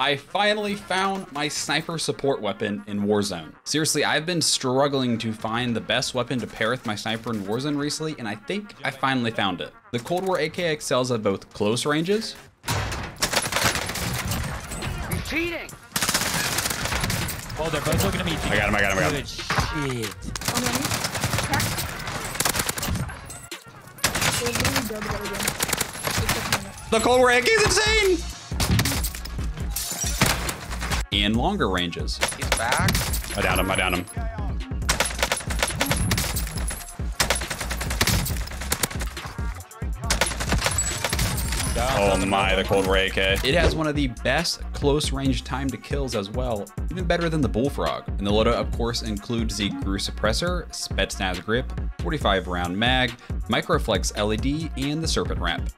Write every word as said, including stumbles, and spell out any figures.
I finally found my sniper support weapon in Warzone. Seriously, I've been struggling to find the best weapon to pair with my sniper in Warzone recently, and I think I finally found it. The Cold War A K excels at both close ranges. You're cheating! Oh, they're both looking at me. I got him, I got him, I got him. Good shit. The Cold War A K is insane! And longer ranges. He's back. I down him, I down him. Oh my, the Cold War A K. It has one of the best close range time to kills as well, even better than the Bullfrog. And the loadout, of course, includes the Gru Suppressor, Spetsnaz Grip, forty-five round mag, Microflex L E D, and the Serpent Ramp.